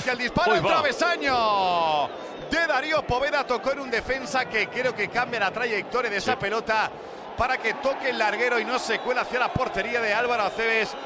hacia el disparo, el travesaño de Darío Poveda. Tocó en un defensa que creo que cambia la trayectoria de esa pelota para que toque el larguero y no se cuela hacia la portería de Álvaro Aceves.